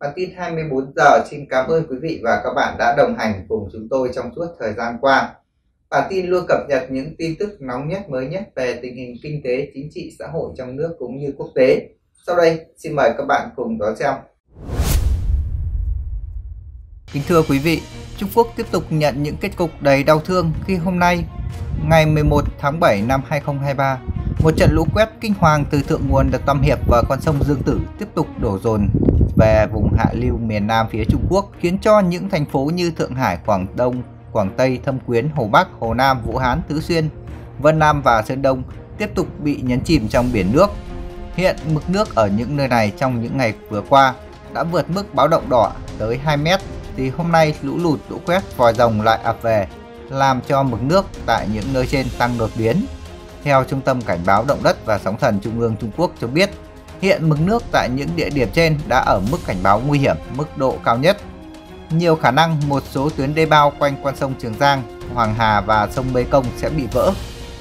Bản tin 24 giờ xin cảm ơn quý vị và các bạn đã đồng hành cùng chúng tôi trong suốt thời gian qua. Bản tin luôn cập nhật những tin tức nóng nhất, mới nhất về tình hình kinh tế, chính trị, xã hội trong nước cũng như quốc tế. Sau đây, xin mời các bạn cùng đón xem. Kính thưa quý vị, Trung Quốc tiếp tục nhận những kết cục đầy đau thương khi hôm nay, ngày 11 tháng 7 năm 2023, một trận lũ quét kinh hoàng từ thượng nguồn đập Tam Hiệp và con sông Dương Tử tiếp tục đổ dồn về vùng hạ lưu miền Nam phía Trung Quốc, khiến cho những thành phố như Thượng Hải, Quảng Đông, Quảng Tây, Thâm Quyến, Hồ Bắc, Hồ Nam, Vũ Hán, Tứ Xuyên, Vân Nam và Sơn Đông tiếp tục bị nhấn chìm trong biển nước. Hiện mực nước ở những nơi này trong những ngày vừa qua đã vượt mức báo động đỏ tới 2 mét, thì hôm nay lũ lụt, lũ quét, vòi rồng lại ập về, làm cho mực nước tại những nơi trên tăng đột biến. Theo Trung tâm Cảnh báo Động đất và Sóng thần Trung ương Trung Quốc cho biết, hiện mực nước tại những địa điểm trên đã ở mức cảnh báo nguy hiểm, mức độ cao nhất. Nhiều khả năng một số tuyến đê bao quanh con sông Trường Giang, Hoàng Hà và sông Mê Công sẽ bị vỡ.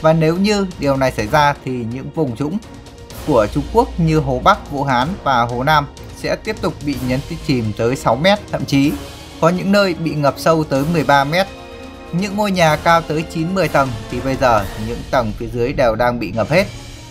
Và nếu như điều này xảy ra thì những vùng trũng của Trung Quốc như Hồ Bắc, Vũ Hán và Hồ Nam sẽ tiếp tục bị nhấn chìm tới 6 mét, thậm chí có những nơi bị ngập sâu tới 13 mét. Những ngôi nhà cao tới 9-10 tầng thì bây giờ những tầng phía dưới đều đang bị ngập hết.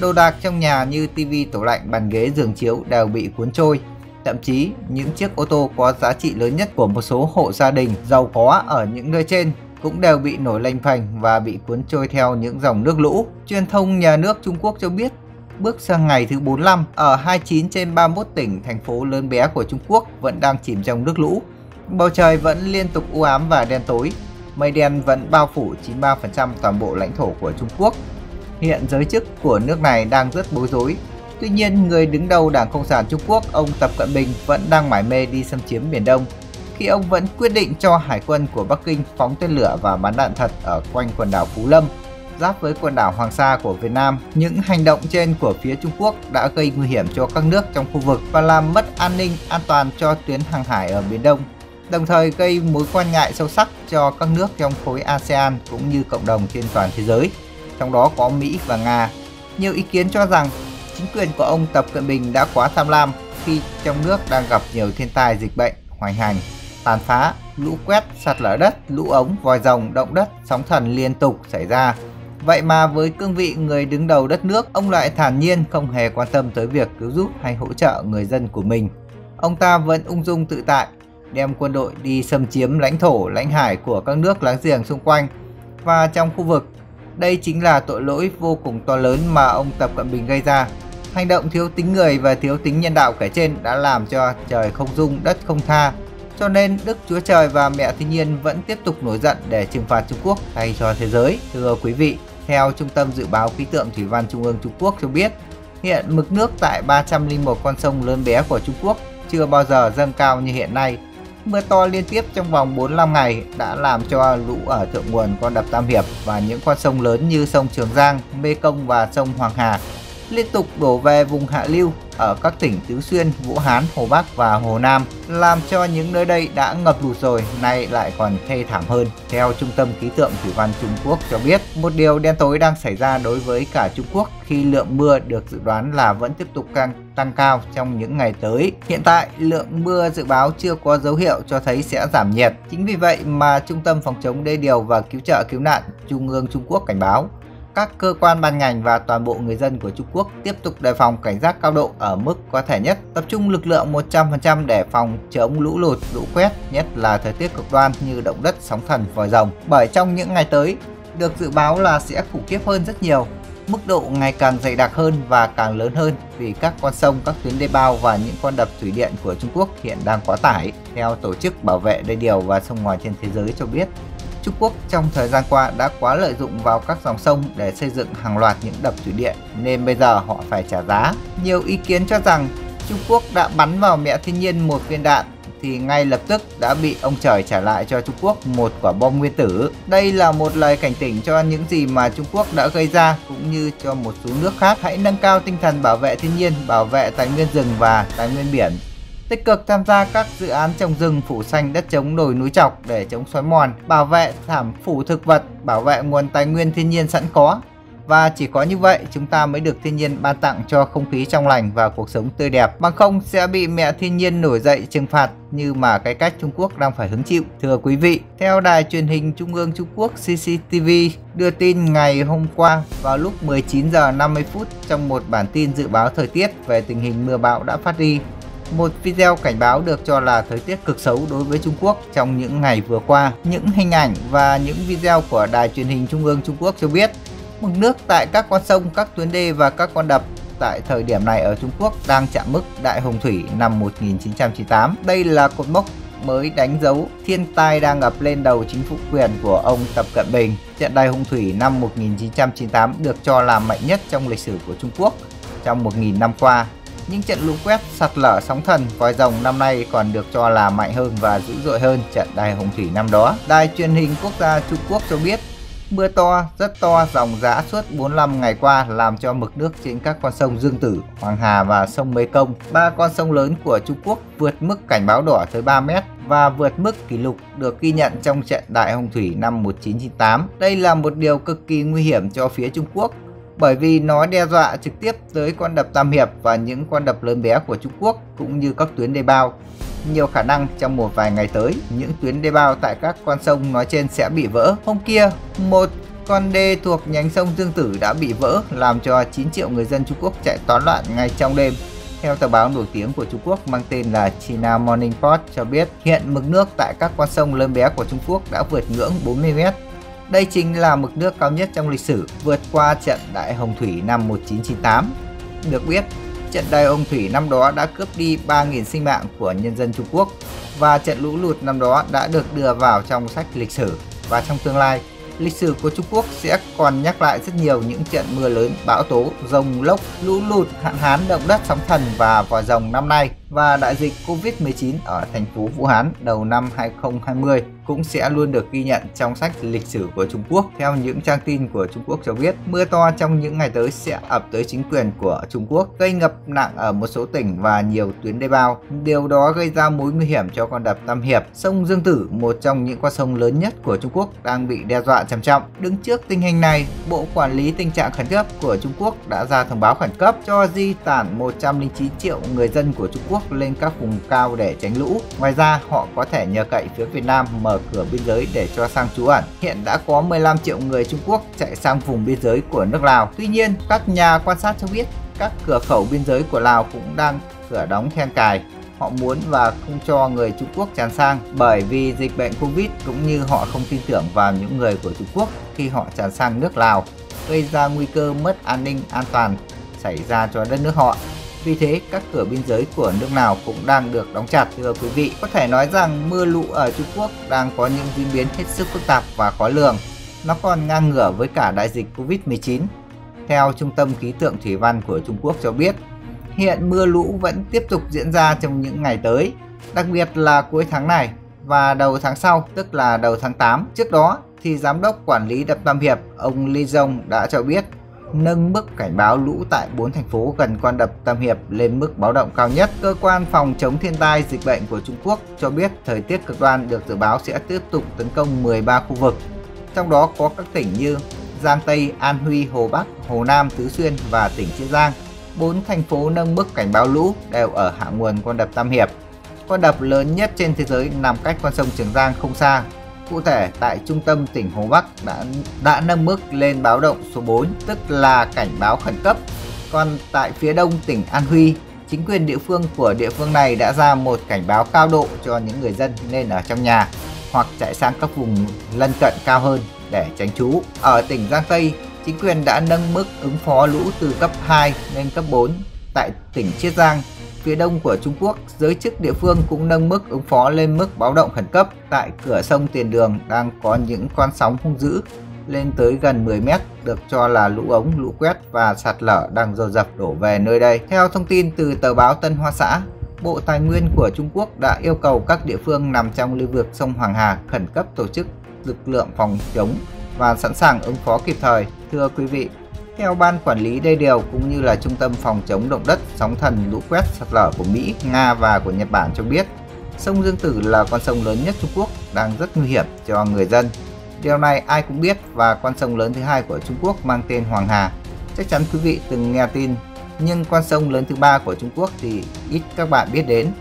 Đồ đạc trong nhà như tivi, tủ lạnh, bàn ghế, giường chiếu đều bị cuốn trôi. Thậm chí những chiếc ô tô có giá trị lớn nhất của một số hộ gia đình giàu có ở những nơi trên cũng đều bị nổi lênh phành và bị cuốn trôi theo những dòng nước lũ. Truyền thông nhà nước Trung Quốc cho biết, bước sang ngày thứ 45, ở 29 trên 31 tỉnh, thành phố lớn bé của Trung Quốc vẫn đang chìm trong nước lũ. Bầu trời vẫn liên tục u ám và đen tối, mây đen vẫn bao phủ 93% toàn bộ lãnh thổ của Trung Quốc. Hiện giới chức của nước này đang rất bối rối. Tuy nhiên, người đứng đầu Đảng Cộng sản Trung Quốc, ông Tập Cận Bình vẫn đang mải mê đi xâm chiếm Biển Đông, khi ông vẫn quyết định cho hải quân của Bắc Kinh phóng tên lửa và bắn đạn thật ở quanh quần đảo Phú Lâm, giáp với quần đảo Hoàng Sa của Việt Nam. Những hành động trên của phía Trung Quốc đã gây nguy hiểm cho các nước trong khu vực và làm mất an ninh, an toàn cho tuyến hàng hải ở Biển Đông, đồng thời gây mối quan ngại sâu sắc cho các nước trong khối ASEAN cũng như cộng đồng trên toàn thế giới, trong đó có Mỹ và Nga. Nhiều ý kiến cho rằng chính quyền của ông Tập Cận Bình đã quá tham lam khi trong nước đang gặp nhiều thiên tai, dịch bệnh, hoành hành, tàn phá, lũ quét, sạt lở đất, lũ ống, vòi rồng, động đất, sóng thần liên tục xảy ra. Vậy mà với cương vị người đứng đầu đất nước, ông lại thản nhiên không hề quan tâm tới việc cứu giúp hay hỗ trợ người dân của mình. Ông ta vẫn ung dung tự tại, đem quân đội đi xâm chiếm lãnh thổ, lãnh hải của các nước láng giềng xung quanh và trong khu vực. Đây chính là tội lỗi vô cùng to lớn mà ông Tập Cận Bình gây ra. Hành động thiếu tính người và thiếu tính nhân đạo kể trên đã làm cho trời không dung, đất không tha. Cho nên Đức Chúa Trời và Mẹ Thiên Nhiên vẫn tiếp tục nổi giận để trừng phạt Trung Quốc thay cho thế giới. Thưa quý vị, theo Trung tâm Dự báo Khí tượng Thủy văn Trung ương Trung Quốc cho biết, hiện mực nước tại 301 con sông lớn bé của Trung Quốc chưa bao giờ dâng cao như hiện nay. Mưa to liên tiếp trong vòng 45 ngày đã làm cho lũ ở thượng nguồn con đập Tam Hiệp và những con sông lớn như sông Trường Giang, Mê Công và sông Hoàng Hà liên tục đổ về vùng hạ lưu ở các tỉnh Tứ Xuyên, Vũ Hán, Hồ Bắc và Hồ Nam, làm cho những nơi đây đã ngập lụt rồi, nay lại còn thê thảm hơn. Theo Trung tâm Khí tượng Thủy văn Trung Quốc cho biết, một điều đen tối đang xảy ra đối với cả Trung Quốc khi lượng mưa được dự đoán là vẫn tiếp tục tăng cao trong những ngày tới. Hiện tại, lượng mưa dự báo chưa có dấu hiệu cho thấy sẽ giảm nhiệt. Chính vì vậy mà Trung tâm Phòng chống đê điều và Cứu trợ Cứu nạn Trung ương Trung Quốc cảnh báo các cơ quan ban ngành và toàn bộ người dân của Trung Quốc tiếp tục đề phòng cảnh giác cao độ ở mức có thể nhất, tập trung lực lượng 100% để phòng chống lũ lụt, lũ quét, nhất là thời tiết cực đoan như động đất, sóng thần, vòi rồng. Bởi trong những ngày tới, được dự báo là sẽ khủng khiếp hơn rất nhiều, mức độ ngày càng dày đặc hơn và càng lớn hơn vì các con sông, các tuyến đê bao và những con đập thủy điện của Trung Quốc hiện đang quá tải. Theo Tổ chức Bảo vệ Đê điều và Sông ngòi trên thế giới cho biết, Trung Quốc trong thời gian qua đã quá lợi dụng vào các dòng sông để xây dựng hàng loạt những đập thủy điện, nên bây giờ họ phải trả giá. Nhiều ý kiến cho rằng Trung Quốc đã bắn vào Mẹ Thiên Nhiên một viên đạn thì ngay lập tức đã bị ông trời trả lại cho Trung Quốc một quả bom nguyên tử. Đây là một lời cảnh tỉnh cho những gì mà Trung Quốc đã gây ra cũng như cho một số nước khác. Hãy nâng cao tinh thần bảo vệ thiên nhiên, bảo vệ tài nguyên rừng và tài nguyên biển, tích cực tham gia các dự án trồng rừng, phủ xanh đất trống, đồi núi trọc để chống xói mòn, bảo vệ thảm phủ thực vật, bảo vệ nguồn tài nguyên thiên nhiên sẵn có, Và chỉ có như vậy chúng ta mới được thiên nhiên ban tặng cho không khí trong lành và cuộc sống tươi đẹp, bằng không sẽ bị mẹ thiên nhiên nổi dậy trừng phạt như mà cái cách Trung Quốc đang phải hứng chịu. Thưa quý vị, theo đài truyền hình Trung ương Trung Quốc CCTV đưa tin ngày hôm qua vào lúc 19h50 trong một bản tin dự báo thời tiết về tình hình mưa bão đã phát đi một video cảnh báo được cho là thời tiết cực xấu đối với Trung Quốc trong những ngày vừa qua. Những hình ảnh và những video của đài truyền hình Trung ương Trung Quốc cho biết mực nước tại các con sông, các tuyến đê và các con đập tại thời điểm này ở Trung Quốc đang chạm mức đại hồng thủy năm 1998. Đây là cột mốc mới đánh dấu thiên tai đang ập lên đầu chính phủ quyền của ông Tập Cận Bình. Trận đại hồng thủy năm 1998 được cho là mạnh nhất trong lịch sử của Trung Quốc trong 1.000 năm qua. Những trận lũ quét, sạt lở, sóng thần, vòi rồng năm nay còn được cho là mạnh hơn và dữ dội hơn trận đại hồng thủy năm đó. Đài truyền hình quốc gia Trung Quốc cho biết mưa to, rất to, ròng rã suốt 45 ngày qua làm cho mực nước trên các con sông Dương Tử, Hoàng Hà và sông Mê Công, ba con sông lớn của Trung Quốc, vượt mức cảnh báo đỏ tới 3 mét và vượt mức kỷ lục được ghi nhận trong trận đại hồng thủy năm 1998. Đây là một điều cực kỳ nguy hiểm cho phía Trung Quốc, bởi vì nó đe dọa trực tiếp tới con đập Tam Hiệp và những con đập lớn bé của Trung Quốc cũng như các tuyến đê bao. Nhiều khả năng trong một vài ngày tới, những tuyến đê bao tại các con sông nói trên sẽ bị vỡ. Hôm kia, một con đê thuộc nhánh sông Dương Tử đã bị vỡ, làm cho 9 triệu người dân Trung Quốc chạy toán loạn ngay trong đêm. Theo tờ báo nổi tiếng của Trung Quốc mang tên là China Morning Post cho biết, hiện mực nước tại các con sông lớn bé của Trung Quốc đã vượt ngưỡng 40 mét. Đây chính là mực nước cao nhất trong lịch sử, vượt qua trận đại hồng thủy năm 1998. Được biết, trận đại hồng thủy năm đó đã cướp đi 3.000 sinh mạng của nhân dân Trung Quốc và trận lũ lụt năm đó đã được đưa vào trong sách lịch sử. Và trong tương lai, lịch sử của Trung Quốc sẽ còn nhắc lại rất nhiều những trận mưa lớn, bão tố, rông lốc, lũ lụt, hạn hán, động đất, sóng thần và vòi rồng năm nay. Và đại dịch Covid-19 ở thành phố Vũ Hán đầu năm 2020 cũng sẽ luôn được ghi nhận trong sách lịch sử của Trung Quốc. Theo những trang tin của Trung Quốc cho biết, mưa to trong những ngày tới sẽ ập tới chính quyền của Trung Quốc, gây ngập nặng ở một số tỉnh và nhiều tuyến đê bao. Điều đó gây ra mối nguy hiểm cho con đập Tam Hiệp. Sông Dương Tử, một trong những con sông lớn nhất của Trung Quốc, đang bị đe dọa trầm trọng. Đứng trước tình hình này, Bộ Quản lý Tình trạng Khẩn cấp của Trung Quốc đã ra thông báo khẩn cấp cho di tản 109 triệu người dân của Trung Quốc lên các vùng cao để tránh lũ. Ngoài ra, họ có thể nhờ cậy phía Việt Nam mở cửa biên giới để cho sang trú ẩn. Hiện đã có 15 triệu người Trung Quốc chạy sang vùng biên giới của nước Lào. Tuy nhiên, các nhà quan sát cho biết các cửa khẩu biên giới của Lào cũng đang cửa đóng then cài. Họ muốn và không cho người Trung Quốc tràn sang bởi vì dịch bệnh Covid, cũng như họ không tin tưởng vào những người của Trung Quốc khi họ tràn sang nước Lào, gây ra nguy cơ mất an ninh an toàn xảy ra cho đất nước họ. Vì thế, các cửa biên giới của nước nào cũng đang được đóng chặt. Thưa quý vị, có thể nói rằng mưa lũ ở Trung Quốc đang có những diễn biến hết sức phức tạp và khó lường. Nó còn ngang ngửa với cả đại dịch Covid-19. Theo Trung tâm Khí tượng Thủy văn của Trung Quốc cho biết, hiện mưa lũ vẫn tiếp tục diễn ra trong những ngày tới, đặc biệt là cuối tháng này và đầu tháng sau, tức là đầu tháng 8. Trước đó, thì Giám đốc Quản lý đập Tam Hiệp, ông Lee Jong đã cho biết nâng mức cảnh báo lũ tại 4 thành phố gần con đập Tam Hiệp lên mức báo động cao nhất. Cơ quan phòng chống thiên tai dịch bệnh của Trung Quốc cho biết thời tiết cực đoan được dự báo sẽ tiếp tục tấn công 13 khu vực, trong đó có các tỉnh như Giang Tây, An Huy, Hồ Bắc, Hồ Nam, Tứ Xuyên và tỉnh Chiết Giang. 4 thành phố nâng mức cảnh báo lũ đều ở hạ nguồn con đập Tam Hiệp. Con đập lớn nhất trên thế giới nằm cách con sông Trường Giang không xa. Cụ thể, tại trung tâm tỉnh Hồ Bắc đã nâng mức lên báo động số 4, tức là cảnh báo khẩn cấp. Còn tại phía đông tỉnh An Huy, chính quyền địa phương của địa phương này đã ra một cảnh báo cao độ cho những người dân nên ở trong nhà hoặc chạy sang các vùng lân cận cao hơn để tránh trú. Ở tỉnh Giang Tây, chính quyền đã nâng mức ứng phó lũ từ cấp 2 lên cấp 4. Tại tỉnh Chiết Giang, phía đông của Trung Quốc, giới chức địa phương cũng nâng mức ứng phó lên mức báo động khẩn cấp. Tại cửa sông Tiền Đường đang có những con sóng hung dữ lên tới gần 10 mét, được cho là lũ ống, lũ quét và sạt lở đang dồn dập đổ về nơi đây. Theo thông tin từ tờ báo Tân Hoa Xã, Bộ Tài nguyên của Trung Quốc đã yêu cầu các địa phương nằm trong lưu vực sông Hoàng Hà khẩn cấp tổ chức lực lượng phòng chống và sẵn sàng ứng phó kịp thời. Thưa quý vị, theo Ban Quản lý Đê điều cũng như là Trung tâm Phòng chống động đất, sóng thần, lũ quét, sạt lở của Mỹ, Nga và của Nhật Bản cho biết, sông Dương Tử là con sông lớn nhất Trung Quốc, đang rất nguy hiểm cho người dân. Điều này ai cũng biết và con sông lớn thứ hai của Trung Quốc mang tên Hoàng Hà. Chắc chắn quý vị từng nghe tin, nhưng con sông lớn thứ ba của Trung Quốc thì ít các bạn biết đến.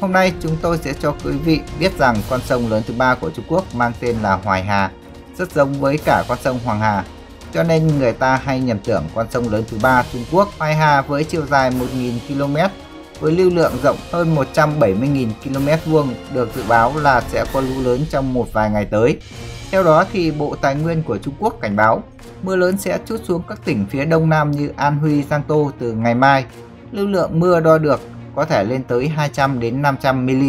Hôm nay chúng tôi sẽ cho quý vị biết rằng con sông lớn thứ ba của Trung Quốc mang tên là Hoài Hà, rất giống với cả con sông Hoàng Hà. Cho nên người ta hay nhầm tưởng con sông lớn thứ ba Trung Quốc Hoài Hà với chiều dài 1.000 km với lưu lượng rộng hơn 170.000 km2 được dự báo là sẽ có lũ lớn trong một vài ngày tới. Theo đó thì Bộ Tài nguyên của Trung Quốc cảnh báo mưa lớn sẽ trút xuống các tỉnh phía đông nam như An Huy, Giang Tô từ ngày mai. Lưu lượng mưa đo được có thể lên tới 200 đến 500 mm,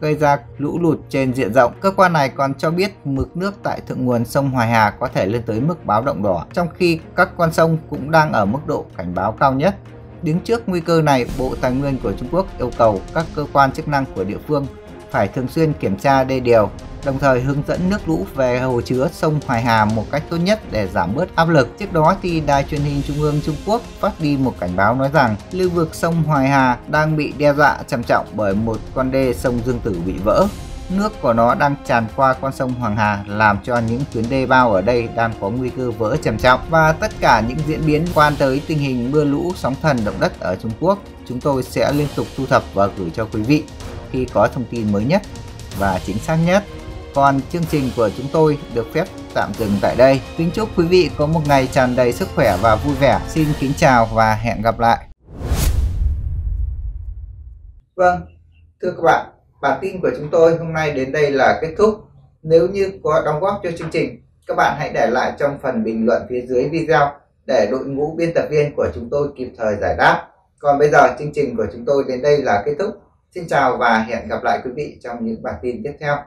gây ra lũ lụt trên diện rộng. Cơ quan này còn cho biết mực nước tại thượng nguồn sông Hoài Hà có thể lên tới mức báo động đỏ, trong khi các con sông cũng đang ở mức độ cảnh báo cao nhất. Đứng trước nguy cơ này, Bộ Tài nguyên của Trung Quốc yêu cầu các cơ quan chức năng của địa phương phải thường xuyên kiểm tra đê điều, đồng thời hướng dẫn nước lũ về hồ chứa sông Hoài Hà một cách tốt nhất để giảm bớt áp lực. Trước đó thì Đài truyền hình Trung ương Trung Quốc phát đi một cảnh báo nói rằng lưu vực sông Hoài Hà đang bị đe dọa trầm trọng bởi một con đê sông Dương Tử bị vỡ. Nước của nó đang tràn qua con sông Hoàng Hà làm cho những tuyến đê bao ở đây đang có nguy cơ vỡ trầm trọng. Và tất cả những diễn biến quan tới tình hình mưa lũ, sóng thần, động đất ở Trung Quốc, chúng tôi sẽ liên tục thu thập và gửi cho quý vị khi có thông tin mới nhất và chính xác nhất. Còn chương trình của chúng tôi được phép tạm dừng tại đây. Kính chúc quý vị có một ngày tràn đầy sức khỏe và vui vẻ. Xin kính chào và hẹn gặp lại. Vâng, thưa các bạn, bản tin của chúng tôi hôm nay đến đây là kết thúc. Nếu như có đóng góp cho chương trình, các bạn hãy để lại trong phần bình luận phía dưới video để đội ngũ biên tập viên của chúng tôi kịp thời giải đáp. Còn bây giờ chương trình của chúng tôi đến đây là kết thúc. Xin chào và hẹn gặp lại quý vị trong những bản tin tiếp theo.